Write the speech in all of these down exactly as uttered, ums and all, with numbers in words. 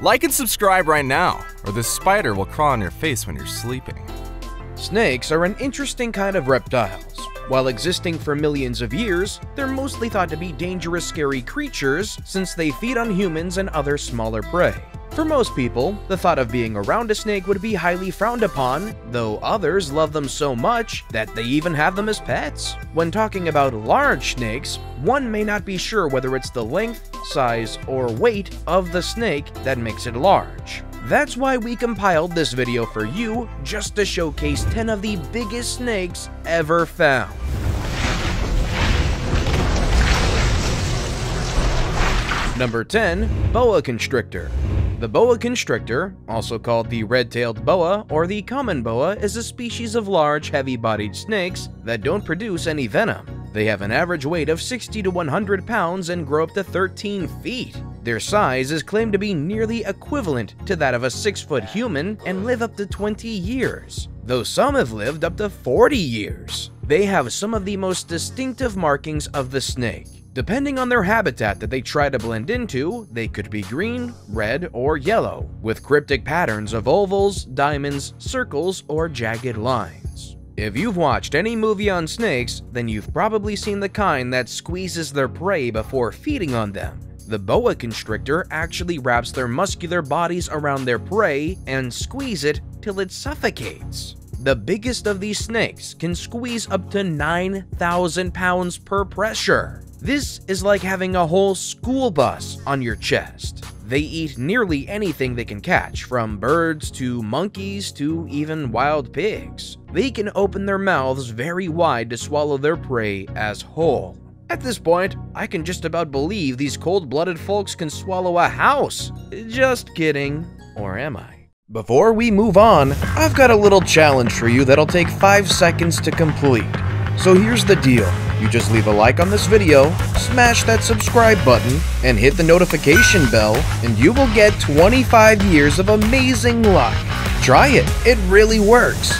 Like and subscribe right now, or this spider will crawl on your face when you're sleeping. Snakes are an interesting kind of reptiles. While existing for millions of years, they're mostly thought to be dangerous, scary creatures since they feed on humans and other smaller prey. For most people, the thought of being around a snake would be highly frowned upon, though others love them so much that they even have them as pets. When talking about large snakes, one may not be sure whether it's the length, size, or weight of the snake that makes it large. That's why we compiled this video for you, just to showcase ten of the biggest snakes ever found. Number ten. Boa Constrictor. The boa constrictor, also called the red-tailed boa or the common boa, is a species of large, heavy-bodied snakes that don't produce any venom. They have an average weight of sixty to one hundred pounds and grow up to thirteen feet. Their size is claimed to be nearly equivalent to that of a six-foot human and live up to twenty years, though some have lived up to forty years. They have some of the most distinctive markings of the snake. Depending on their habitat that they try to blend into, they could be green, red, or yellow, with cryptic patterns of ovals, diamonds, circles, or jagged lines. If you've watched any movie on snakes, then you've probably seen the kind that squeezes their prey before feeding on them. The boa constrictor actually wraps their muscular bodies around their prey and squeeze it till it suffocates. The biggest of these snakes can squeeze up to nine thousand pounds per pressure. This is like having a whole school bus on your chest. They eat nearly anything they can catch, from birds to monkeys to even wild pigs. They can open their mouths very wide to swallow their prey as whole. At this point, I can just about believe these cold-blooded folks can swallow a house. Just kidding, or am I? Before we move on, I've got a little challenge for you that'll take five seconds to complete. So here's the deal. You just leave a like on this video, smash that subscribe button, and hit the notification bell, and you will get twenty-five years of amazing luck. Try it, it really works.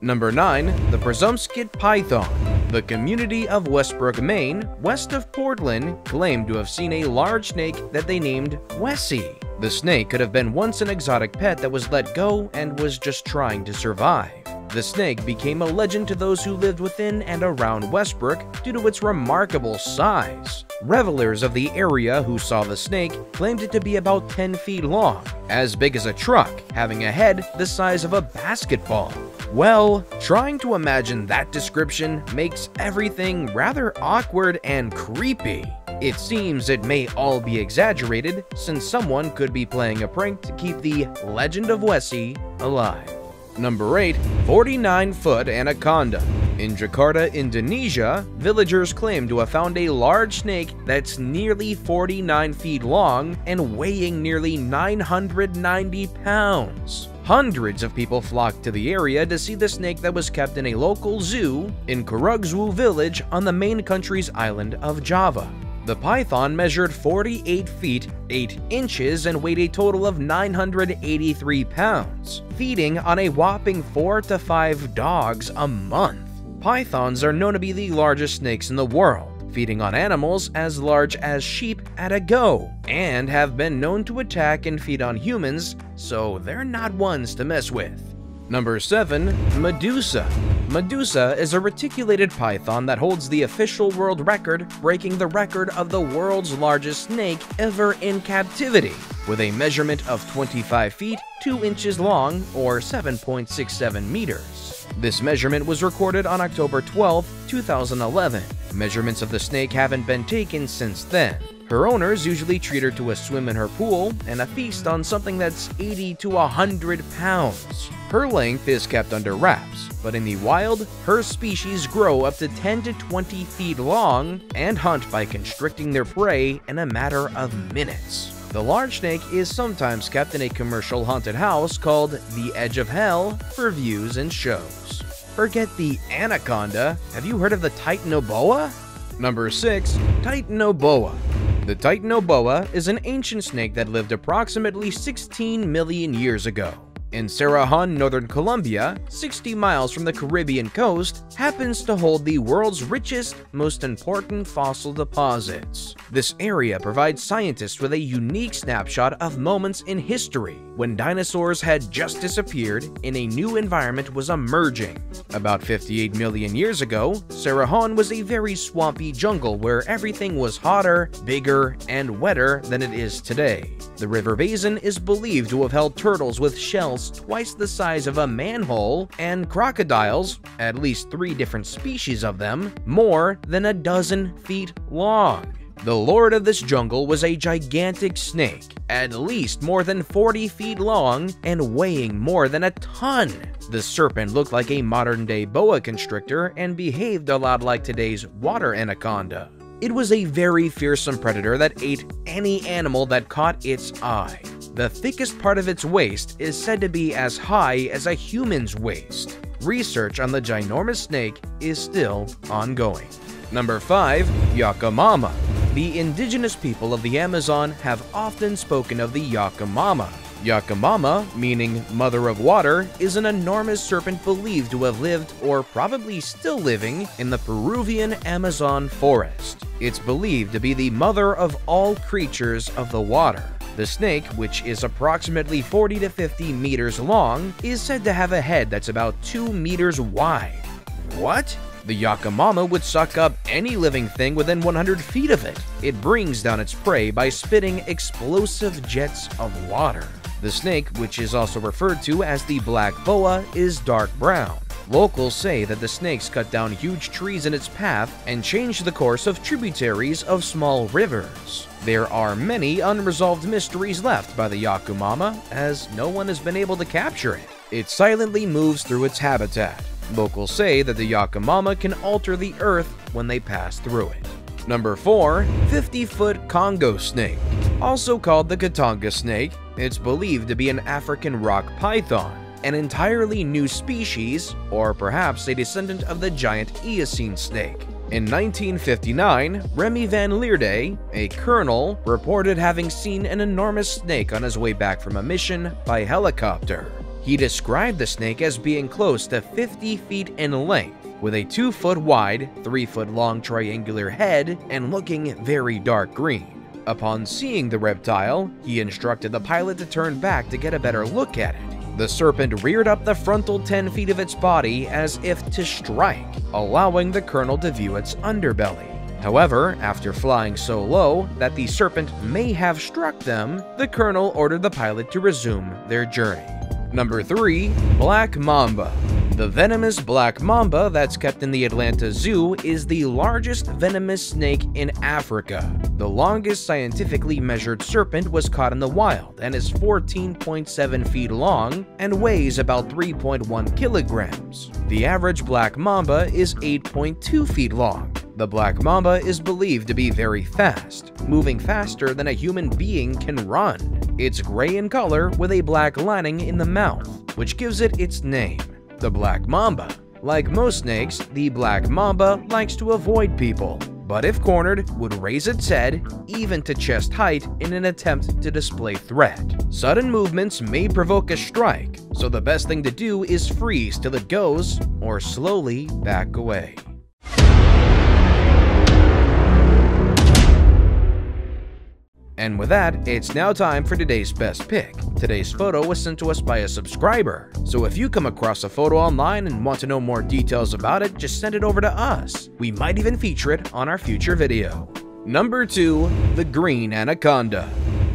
Number nine. The Presumpskid Python. The community of Westbrook, Maine, west of Portland, claimed to have seen a large snake that they named Wessie. The snake could have been once an exotic pet that was let go and was just trying to survive. The snake became a legend to those who lived within and around Westbrook due to its remarkable size. Revelers of the area who saw the snake claimed it to be about ten feet long, as big as a truck, having a head the size of a basketball. Well, trying to imagine that description makes everything rather awkward and creepy. It seems it may all be exaggerated, since someone could be playing a prank to keep the legend of Wessie alive. Number eight. forty-nine foot Anaconda. In Jakarta, Indonesia, villagers claim to have found a large snake that's nearly forty-nine feet long and weighing nearly nine hundred ninety pounds. Hundreds of people flocked to the area to see the snake that was kept in a local zoo in Kurugzu village on the main country's island of Java. The python measured forty-eight feet, eight inches and weighed a total of nine hundred eighty-three pounds, feeding on a whopping four to five dogs a month. Pythons are known to be the largest snakes in the world, feeding on animals as large as sheep at a go, and have been known to attack and feed on humans, so they're not ones to mess with. Number seven. Medusa. Medusa is a reticulated python that holds the official world record, breaking the record of the world's largest snake ever in captivity, with a measurement of twenty-five feet, two inches long, or seven point six seven meters. This measurement was recorded on October twelfth, two thousand eleven. Measurements of the snake haven't been taken since then. Her owners usually treat her to a swim in her pool and a feast on something that's eighty to one hundred pounds. Her length is kept under wraps, but in the wild, her species grow up to ten to twenty feet long and hunt by constricting their prey in a matter of minutes. The large snake is sometimes kept in a commercial haunted house called The Edge of Hell for views and shows. Forget the anaconda, have you heard of the Titanoboa? Number six. Titanoboa. The Titanoboa is an ancient snake that lived approximately sixteen million years ago. in Sarahan, northern Colombia, sixty miles from the Caribbean coast, happens to hold the world's richest, most important fossil deposits. This area provides scientists with a unique snapshot of moments in history when dinosaurs had just disappeared and a new environment was emerging. About fifty-eight million years ago, Sarahan was a very swampy jungle where everything was hotter, bigger, and wetter than it is today. The river basin is believed to have held turtles with shells twice the size of a manhole and crocodiles, at least three different species of them, more than a dozen feet long. The lord of this jungle was a gigantic snake, at least more than forty feet long and weighing more than a ton. The serpent looked like a modern-day boa constrictor and behaved a lot like today's water anaconda. It was a very fearsome predator that ate any animal that caught its eye. The thickest part of its waist is said to be as high as a human's waist. Research on the ginormous snake is still ongoing. Number five. Yacumama. The indigenous people of the Amazon have often spoken of the Yacumama. Yacumama, meaning mother of water, is an enormous serpent believed to have lived, or probably still living, in the Peruvian Amazon forest. It's believed to be the mother of all creatures of the water. The snake, which is approximately forty to fifty meters long, is said to have a head that's about two meters wide. What? The Yacumama would suck up any living thing within one hundred feet of it. It brings down its prey by spitting explosive jets of water. The snake, which is also referred to as the black boa, is dark brown. Locals say that the snakes cut down huge trees in its path and changed the course of tributaries of small rivers. There are many unresolved mysteries left by the Yacumama, as no one has been able to capture it. It silently moves through its habitat. Locals say that the Yacumama can alter the earth when they pass through it. Number four. fifty-foot Congo snake. Also called the Katanga snake, it's believed to be an African rock python, an entirely new species, or perhaps a descendant of the giant Eocene snake. In nineteen fifty-nine, Remy van Leerde, a colonel, reported having seen an enormous snake on his way back from a mission by helicopter. He described the snake as being close to fifty feet in length, with a two-foot wide, three-foot long triangular head and looking very dark green. Upon seeing the reptile, he instructed the pilot to turn back to get a better look at it. The serpent reared up the frontal ten feet of its body as if to strike, allowing the colonel to view its underbelly. However, after flying so low that the serpent may have struck them, the colonel ordered the pilot to resume their journey. Number three. Black mamba. The venomous black mamba that's kept in the Atlanta Zoo is the largest venomous snake in Africa. The longest scientifically measured serpent was caught in the wild and is fourteen point seven feet long and weighs about three point one kilograms. The average black mamba is eight point two feet long. The black mamba is believed to be very fast, moving faster than a human being can run. It's gray in color with a black lining in the mouth, which gives it its name, the black mamba. Like most snakes, the black mamba likes to avoid people, but if cornered, would raise its head, even to chest height, in an attempt to display threat. Sudden movements may provoke a strike, so the best thing to do is freeze till it goes, or slowly back away. And with that, it's now time for today's best pick. Today's photo was sent to us by a subscriber, so if you come across a photo online and want to know more details about it, just send it over to us. We might even feature it on our future video. Number two. The green anaconda.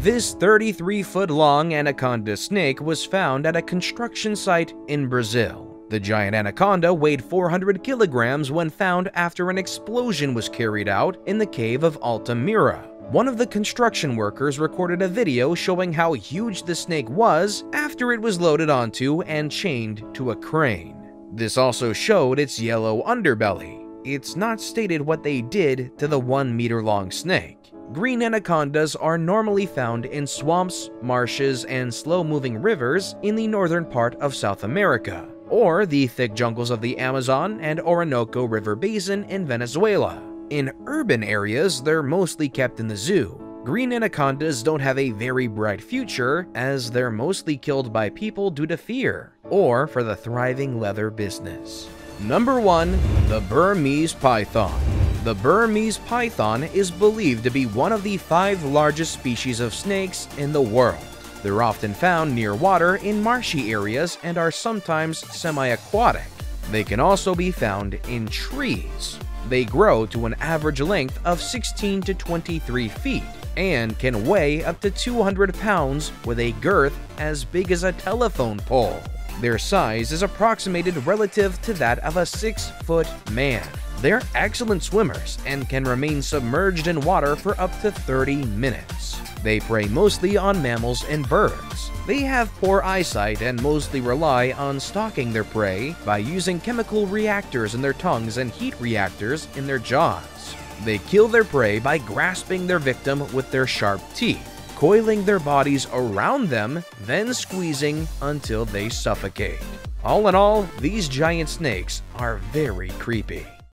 This thirty-three foot long anaconda snake was found at a construction site in Brazil. The giant anaconda weighed four hundred kilograms when found after an explosion was carried out in the cave of Altamira. One of the construction workers recorded a video showing how huge the snake was after it was loaded onto and chained to a crane. This also showed its yellow underbelly. It's not stated what they did to the one meter long snake. Green anacondas are normally found in swamps, marshes, and slow-moving rivers in the northern part of South America, or the thick jungles of the Amazon and Orinoco River Basin in Venezuela. In urban areas, they're mostly kept in the zoo. Green anacondas don't have a very bright future, as they're mostly killed by people due to fear, or for the thriving leather business. Number one. The Burmese python. The Burmese python is believed to be one of the five largest species of snakes in the world. They're often found near water in marshy areas and are sometimes semi-aquatic. They can also be found in trees. They grow to an average length of sixteen to twenty-three feet and can weigh up to two hundred pounds with a girth as big as a telephone pole. Their size is approximated relative to that of a six-foot man. They're excellent swimmers and can remain submerged in water for up to thirty minutes. They prey mostly on mammals and birds. They have poor eyesight and mostly rely on stalking their prey by using chemical reactors in their tongues and heat reactors in their jaws. They kill their prey by grasping their victim with their sharp teeth, coiling their bodies around them, then squeezing until they suffocate. All in all, these giant snakes are very creepy.